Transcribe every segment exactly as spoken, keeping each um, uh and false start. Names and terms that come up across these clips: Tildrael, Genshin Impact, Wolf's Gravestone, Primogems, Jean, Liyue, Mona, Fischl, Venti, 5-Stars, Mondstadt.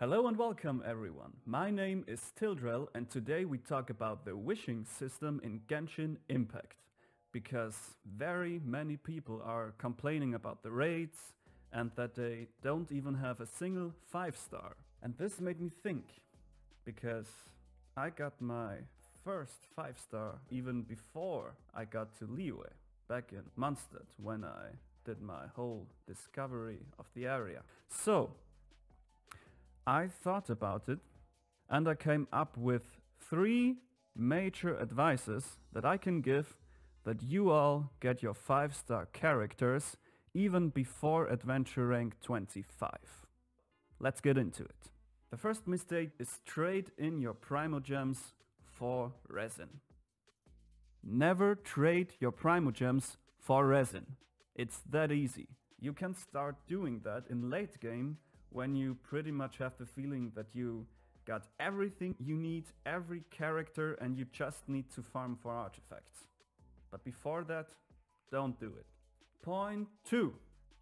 Hello and welcome everyone, my name is Tildrael and today we talk about the wishing system in Genshin Impact. Because very many people are complaining about the raids and that they don't even have a single five star. And this made me think, because I got my first five star even before I got to Liyue, back in Mondstadt when I did my whole discovery of the area. So I thought about it and I came up with three major advices that I can give that you all get your five star characters even before adventure rank twenty-five. Let's get into it. The first mistake is trade in your Primogems for resin. Never trade your Primogems for resin. It's that easy. You can start doing that in late game when you pretty much have the feeling that you got everything you need, every character, and you just need to farm for artifacts. But before that, don't do it. Point two.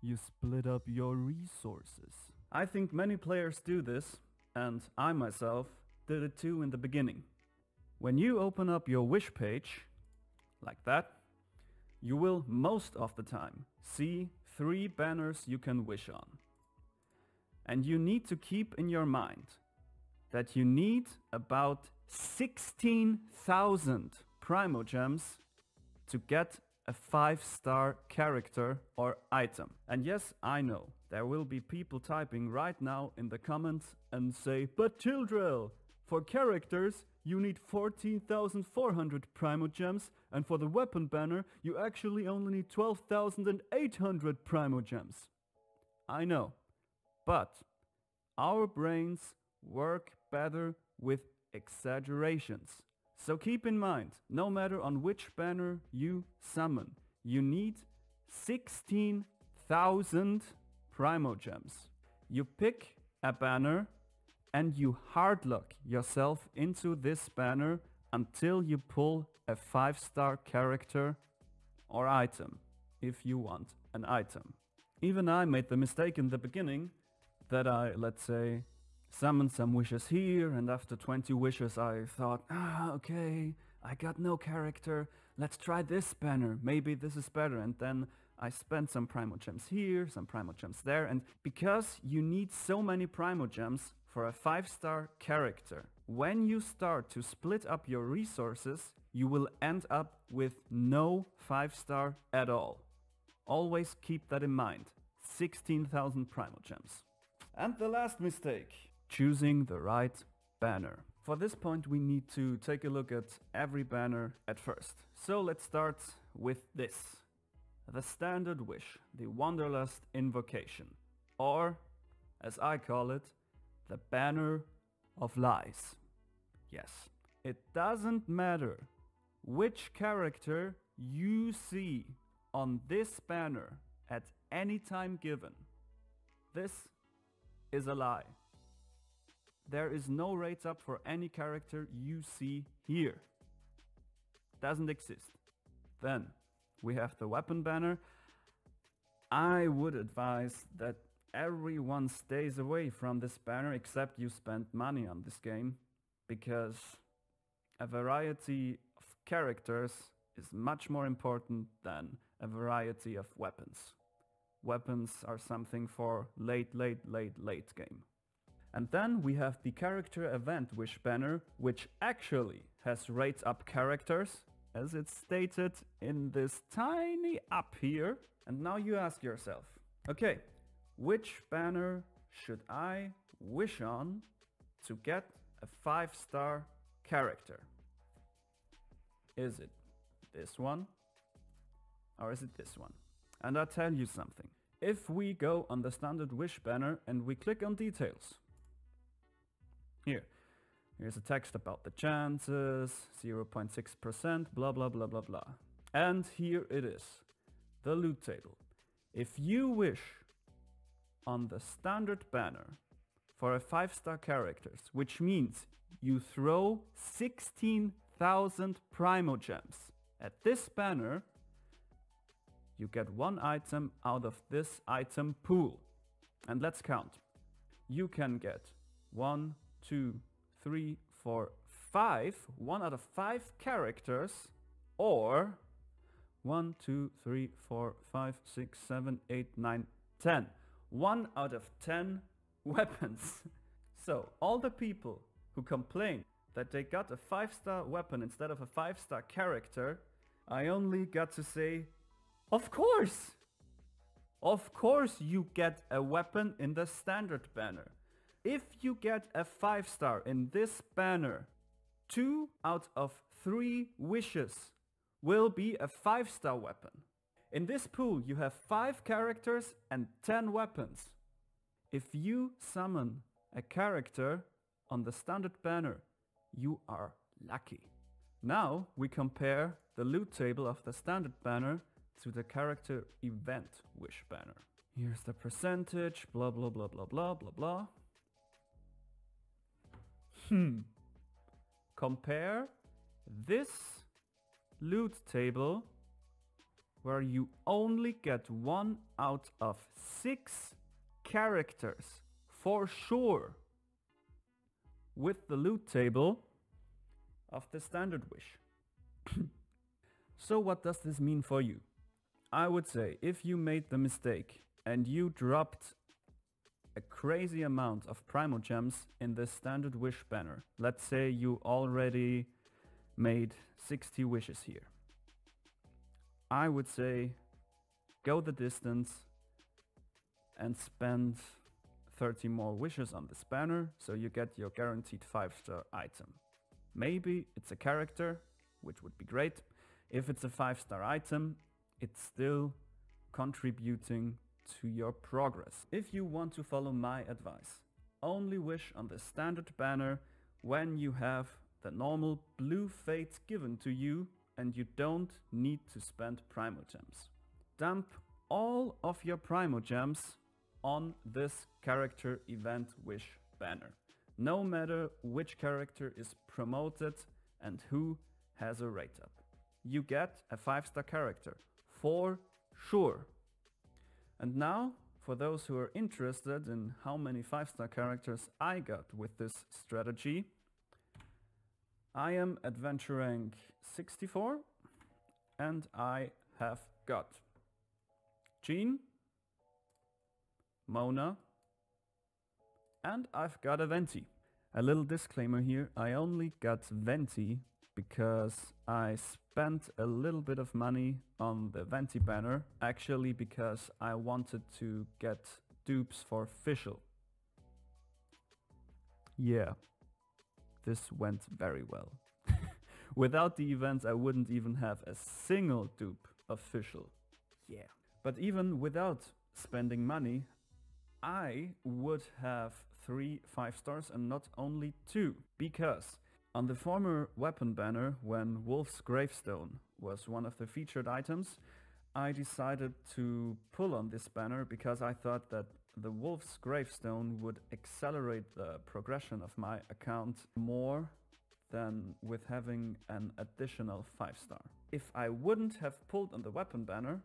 You split up your resources. I think many players do this, and I myself did it too in the beginning. When you open up your wish page, like that, you will most of the time see three banners you can wish on. And you need to keep in your mind that you need about sixteen thousand Primogems to get a five star character or item. And yes, I know, there will be people typing right now in the comments and say, "But Tildrael, for characters you need fourteen thousand four hundred Primogems and for the weapon banner you actually only need twelve thousand eight hundred Primogems." I know. But our brains work better with exaggerations. So keep in mind, no matter on which banner you summon, you need sixteen thousand Primogems. You pick a banner and you hardlock yourself into this banner until you pull a five star character or item, if you want an item. Even I made the mistake in the beginning that I, let's say, summoned some wishes here, and after twenty wishes I thought, ah, okay, I got no character, let's try this banner, maybe this is better, and then I spent some Primogems here, some Primogems there, and because you need so many Primogems for a five star character, when you start to split up your resources, you will end up with no five star at all. Always keep that in mind, sixteen thousand Primogems. And the last mistake, choosing the right banner. For this point we need to take a look at every banner at first. So let's start with this. The standard wish, the Wanderlust Invocation. Or, as I call it, the Banner of Lies. Yes, it doesn't matter which character you see on this banner at any time given. This is a lie. There is no rates up for any character you see here. Doesn't exist. Then we have the weapon banner. I would advise that everyone stays away from this banner except you spend money on this game, because a variety of characters is much more important than a variety of weapons. Weapons are something for late, late, late, late game. And then we have the character event wish banner, which actually has rates up characters, as it's stated in this tiny up here. And now you ask yourself, okay, which banner should I wish on to get a five star character? Is it this one? Or is it this one? And I'll tell you something. If we go on the standard wish banner and we click on details. Here. Here's a text about the chances, zero point six percent, blah, blah, blah, blah, blah. And here it is. The loot table. If you wish on the standard banner for a five star characters, which means you throw sixteen thousand Primogems at this banner, you get one item out of this item pool. And let's count. You can get One, two, three, four, five. One out of five characters. Or one, two, three, four, five, six, seven, eight, nine, ten. One out of ten weapons. So all the people who complain that they got a five-star weapon instead of a five-star character, I only got to say, of course! Of course you get a weapon in the standard banner. If you get a five-star in this banner, two out of three wishes will be a five-star weapon. In this pool you have five characters and ten weapons. If you summon a character on the standard banner, you are lucky. Now we compare the loot table of the standard banner to the character event wish banner. Here's the percentage, blah blah blah blah blah blah blah. Hmm. Compare this loot table, where you only get one out of six characters for sure, with the loot table of the standard wish. So what does this mean for you? I would say, if you made the mistake and you dropped a crazy amount of Primogems in the standard wish banner, let's say you already made sixty wishes here, I would say go the distance and spend thirty more wishes on this banner, so you get your guaranteed five-star item. Maybe it's a character, which would be great. If it's a five-star item, it's still contributing to your progress. If you want to follow my advice, only wish on the standard banner when you have the normal blue fates given to you and you don't need to spend Primogems. Dump all of your Primogems on this character event wish banner, no matter which character is promoted and who has a rate up. You get a five-star character for sure. And now, for those who are interested in how many five-star characters I got with this strategy, I am at adventure rank sixty-four and I have got Jean, Mona, and I've got a Venti. A little disclaimer here, I only got Venti because I spent a little bit of money on the Venti banner, actually because I wanted to get dupes for Fischl. Yeah, this went very well. Without the events, I wouldn't even have a single dupe of Fischl. Yeah. But even without spending money, I would have three five stars and not only two, because on the former weapon banner, when Wolf's Gravestone was one of the featured items, I decided to pull on this banner because I thought that the Wolf's Gravestone would accelerate the progression of my account more than with having an additional five star. If I wouldn't have pulled on the weapon banner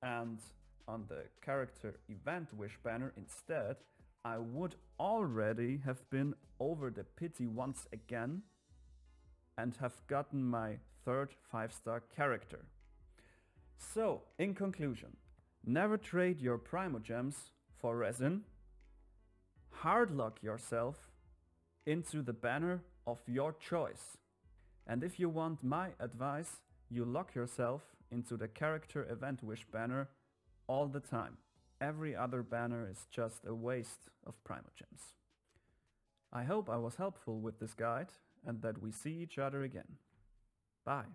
and on the character event wish banner instead, I would already have been over the pity once again and have gotten my third five-star character. So, in conclusion, never trade your Primogems for resin. Hardlock yourself into the banner of your choice. And if you want my advice, you lock yourself into the character event wish banner all the time. Every other banner is just a waste of Primogems. I hope I was helpful with this guide and that we see each other again. Bye!